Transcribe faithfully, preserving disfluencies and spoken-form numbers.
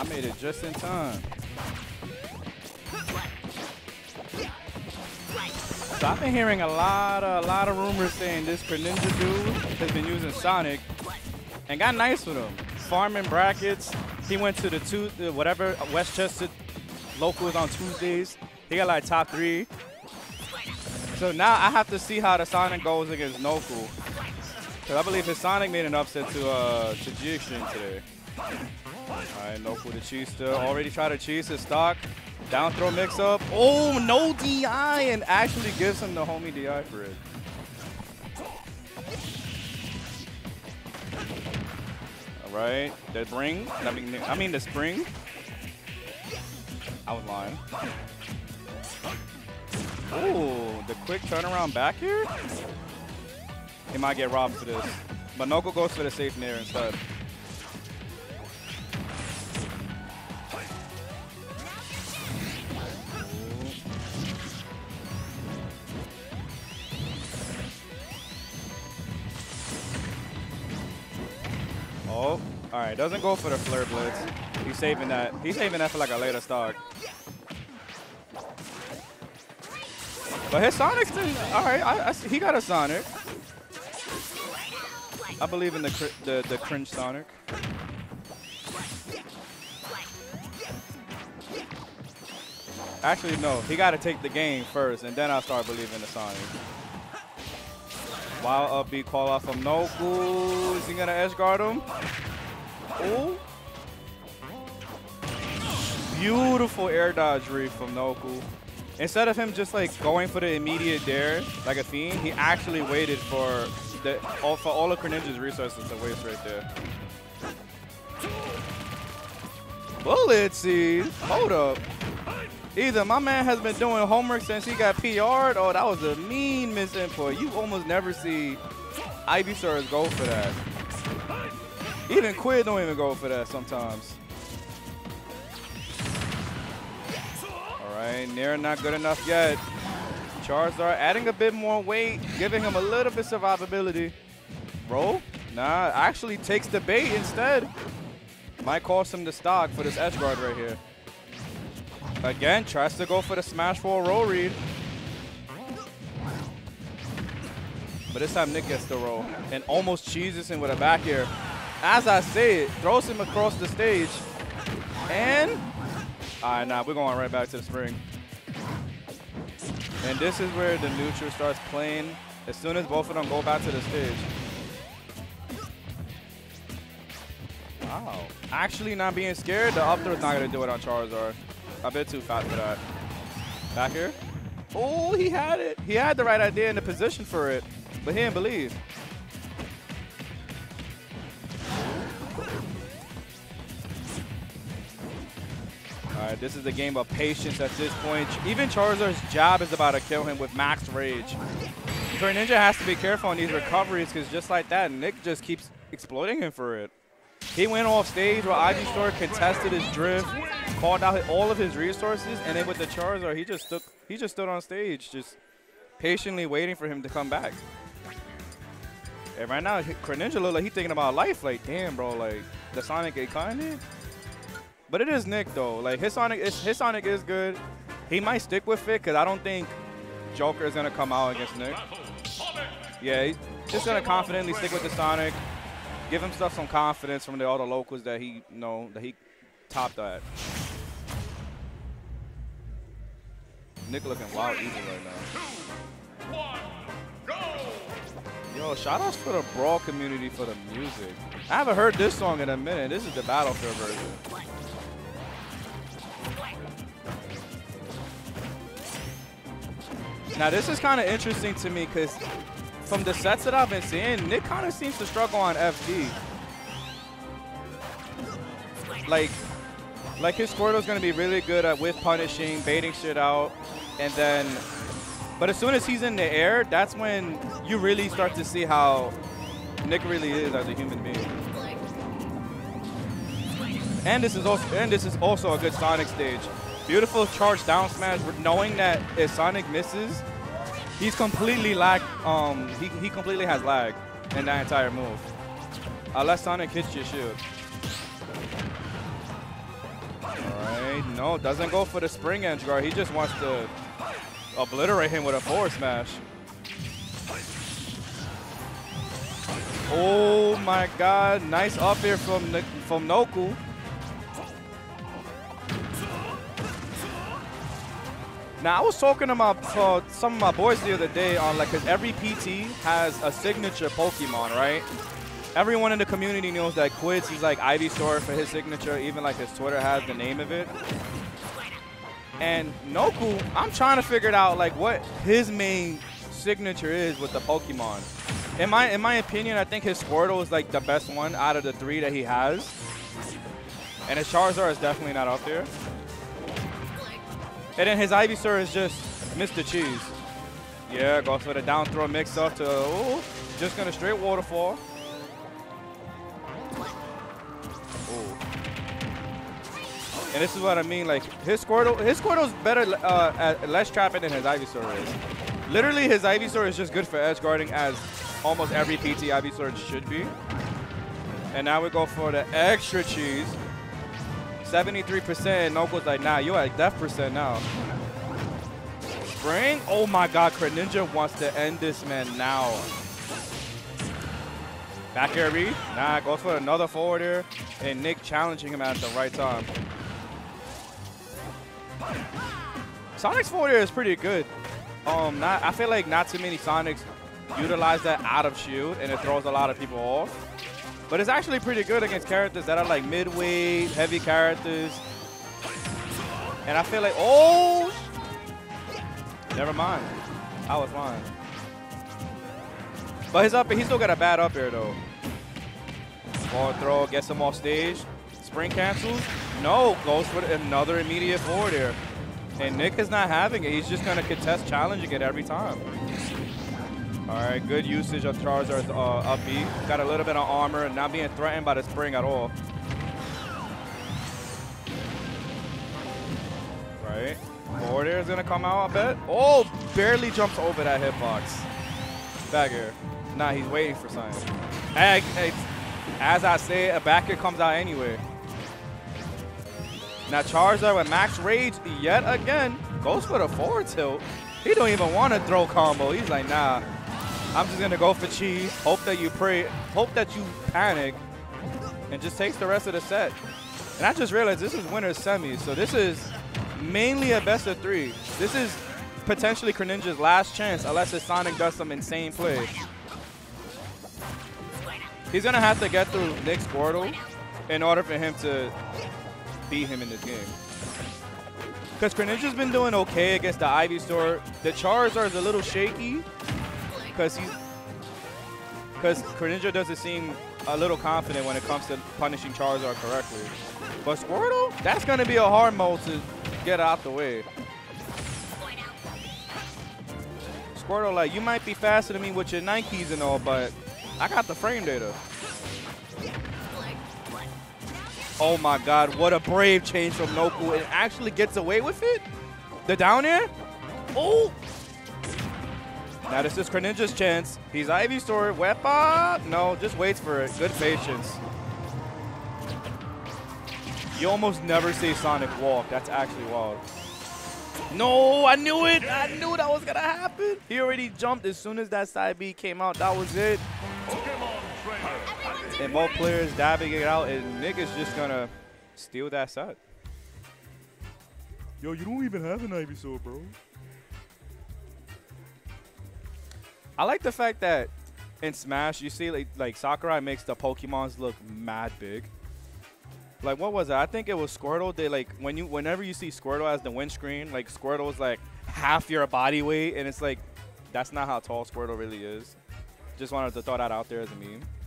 I made it just in time. So I've been hearing a lot of a lot of rumors saying this Greninja dude has been using Sonic and got nice with him. Farming brackets. He went to the two the whatever Westchester locals on Tuesdays. He got like top three. So now I have to see how the Sonic goes against Noku. Cause I believe his Sonic made an upset to uh to Jixon today. Alright, Noku the Cheester. Already tried to cheese his stock. Down throw mix up. Oh, no D I, and actually gives him the homie D I for it. All right, the bring. I mean, I mean the spring. I was lying. Oh, the quick turnaround back here. He might get robbed for this, but Noku goes for the safe nair instead. Oh, all right. Doesn't go for the Flare Blitz. He's saving that. He's saving that for like a later stock. But his Sonic's in, all right. I, I, he got a Sonic. I believe in the the, the cringe Sonic. Actually, no. He got to take the game first, and then I start believing the Sonic. Wild upbeat call out from Noku. Is he gonna edge guard him? Ooh. Beautiful air dodge reef from Noku. Instead of him just like going for the immediate dare, like a fiend, he actually waited for the all for all of Greninja's resources to waste right there. Bullet seed. Hold up. Either my man has been doing homework since he got P R'd, or that was a mean misinput. You almost never see Ivysaur go for that. Even Quid don't even go for that sometimes. All right, Nair not good enough yet. Charizard adding a bit more weight, giving him a little bit survivability. Roll? Nah, actually takes the bait instead. Might cost him the stock for this edgeguard right here. Again, tries to go for the smash for a roll read. But this time Nick gets the roll and almost cheeses him with a back air. As I say it, throws him across the stage. And, all right, nah, we're going right back to the spring. And this is where the neutral starts playing as soon as both of them go back to the stage. Wow. Actually not being scared, the up throw's not gonna do it on Charizard. A bit too fast for that. Back here. Oh, he had it. He had the right idea and the position for it, but he didn't believe. All right, this is a game of patience at this point. Even Charizard's jab is about to kill him with max rage. Greninja has to be careful on these recoveries because just like that, Nick just keeps exploiting him for it. He went off stage where Ivysaur contested his drift, called out all of his resources, and then with the Charizard, he just took he just stood on stage, just patiently waiting for him to come back. And right now, Greninja look like he's thinking about life. Like, damn, bro, like the Sonic ain't kinda. But it is Nick though. Like his Sonic, is, his Sonic is good. He might stick with it because I don't think Joker is gonna come out against Nick. Yeah, he's just gonna confidently stick with the Sonic. Give himself some confidence from the other locals that he, you know, that he topped at. Nick looking wild easy right now. Two, one, go. Yo, shout outs for the Brawl community for the music. I haven't heard this song in a minute. This is the Battlefield version. Now this is kind of interesting to me because from the sets that I've been seeing, Nick kind of seems to struggle on F D. Like, like his Squirtle's gonna be really good at whiff punishing, baiting shit out, and then, but as soon as he's in the air, that's when you really start to see how Nick really is as a human being. And this is also, and this is also a good Sonic stage. Beautiful charge down smash, knowing that if Sonic misses, He's completely lag. Um, he he completely has lag in that entire move. Unless Sonic hits your shield. Sakurai, no, doesn't go for the spring edge guard. He just wants to obliterate him with a forward smash. Oh my god, nice up here from, from Noku. Now, I was talking to, my, to some of my boys the other day on like, because every P T has a signature Pokemon, right? Everyone in the community knows that Quizz, he's like Ivysaur for his signature, even like his Twitter has the name of it. And Noku, I'm trying to figure out like what his main signature is with the Pokemon. In my, in my opinion, I think his Squirtle is like the best one out of the three that he has. And his Charizard is definitely not up there. And then his Ivysaur is just Mister Cheese. Yeah, goes for the down throw mix up to, ooh, just gonna straight waterfall. Ooh. And this is what I mean, like his Squirtle, his Squirtle's better uh, at less trapping than his Ivysaur is. Literally, his Ivysaur is just good for edge guarding, as almost every P T Ivysaur should be. And now we go for the extra cheese. seventy-three percent, Noku's like, nah, you at death percent now. Spring? Oh my god, Greninja wants to end this man now. Back air read? Nah, goes for another forwarder, and Nick challenging him at the right time. Sonic's forwarder is pretty good. Um, not, I feel like not too many Sonics utilize that out of shield, and it throws a lot of people off. But it's actually pretty good against characters that are like mid-weight, heavy characters. And I feel like, oh! Never mind. I was lying. But his up, he still got a bad up air though. Ball throw, gets him off stage. Spring cancels. No, goes for another immediate forward air. And Nick is not having it. He's just gonna contest challenging it every time. All right, good usage of Charizard's uh, upbeat. Got a little bit of armor, not being threatened by the spring at all. Right, forward air is gonna come out, I bet. Oh, barely jumps over that hitbox. Back air. Nah, he's waiting for something. Hey, hey, as I say, a back air comes out anyway. Now Charizard with max rage yet again, goes for the forward tilt. He don't even want to throw combo. He's like, nah. I'm just gonna go for cheese. Hope that you pray. Hope that you panic, and just takes the rest of the set. And I just realized this is winner's semis, so this is mainly a best of three. This is potentially Greninja's last chance, unless his Sonic does some insane play. He's gonna have to get through Nick Squirtle in order for him to beat him in this game. Because Greninja's been doing okay against the Ivysaur. The Charizard is a little shaky. Because he's, because Greninja doesn't seem a little confident when it comes to punishing Charizard correctly. But Squirtle, that's going to be a hard mode to get out the way. Squirtle, like, you might be faster than me with your Nikes and all, but I got the frame data. Oh my god, what a brave change from Noku. It actually gets away with it? The down air? Oh! Now this is Greninja's chance. He's Ivysaur, whip up. No, just waits for it. Good patience. You almost never see Sonic walk. That's actually wild. No, I knew it. I knew that was gonna happen. He already jumped as soon as that side B came out. That was it. And both players dabbing it out, and Nick is just gonna steal that side. Yo, you don't even have an Ivysaur, bro. I like the fact that in Smash, you see like, like Sakurai makes the Pokemons look mad big. Like, what was it? I think it was Squirtle. They like, when you, whenever you see Squirtle as the windscreen, like Squirtle's like half your body weight, and it's like, that's not how tall Squirtle really is. Just wanted to throw that out there as a meme.